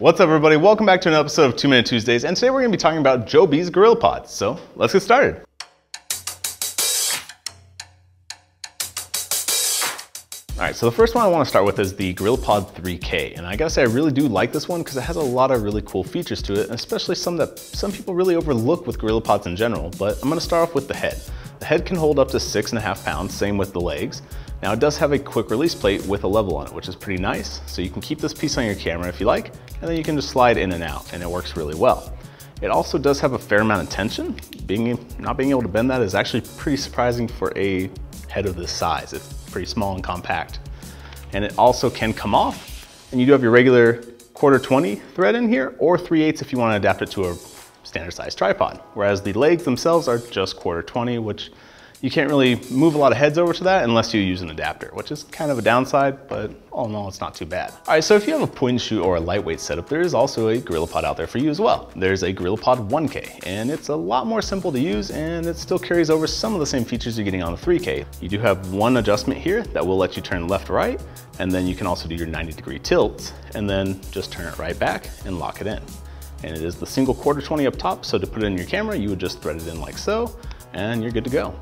What's up, everybody? Welcome back to another episode of 2 Minute Tuesdays, and today we're going to be talking about Joby's Gorillapod. So let's get started. All right, so the first one I want to start with is the Gorillapod 3K, and I gotta say I really do like this one because it has a lot of really cool features to it, and especially some that some people really overlook with Gorillapods in general. But I'm going to start off with the head. The head can hold up to 6.5 pounds, same with the legs. Now it does have a quick release plate with a level on it, which is pretty nice. So you can keep this piece on your camera if you like, and then you can just slide in and out, and it works really well. It also does have a fair amount of tension. Not being able to bend that is actually pretty surprising for a head of this size. It's pretty small and compact. And it also can come off, and you do have your regular 1/4-20 thread in here, or 3/8 if you want to adapt it to a standard size tripod. Whereas the legs themselves are just 1/4-20, which you can't really move a lot of heads over to that unless you use an adapter, which is kind of a downside, but all in all, it's not too bad. All right, so if you have a point and shoot or a lightweight setup, there is also a Gorillapod out there for you as well. There's a Gorillapod 1K, and it's a lot more simple to use, and it still carries over some of the same features you're getting on the 3K. You do have one adjustment here that will let you turn left, right, and then you can also do your 90-degree tilts, and then just turn it right back and lock it in. And it is the single 1/4-20 up top, so to put it in your camera, you would just thread it in like so, and you're good to go.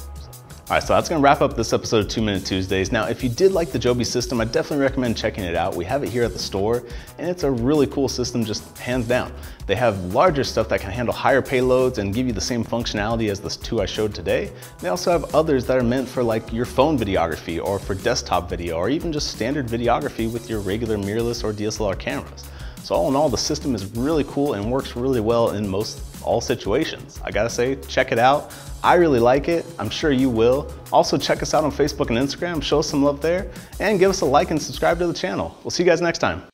All right, so that's gonna wrap up this episode of 2 Minute Tuesdays. Now, if you did like the Joby system, I definitely recommend checking it out. We have it here at the store, and it's a really cool system, just hands down. They have larger stuff that can handle higher payloads and give you the same functionality as the two I showed today. They also have others that are meant for like your phone videography or for desktop video, or even just standard videography with your regular mirrorless or DSLR cameras. So all in all, the system is really cool and works really well in most all situations. I gotta say, check it out. I really like it. I'm sure you will. Also, check us out on Facebook and Instagram. Show us some love there and give us a like and subscribe to the channel. We'll see you guys next time.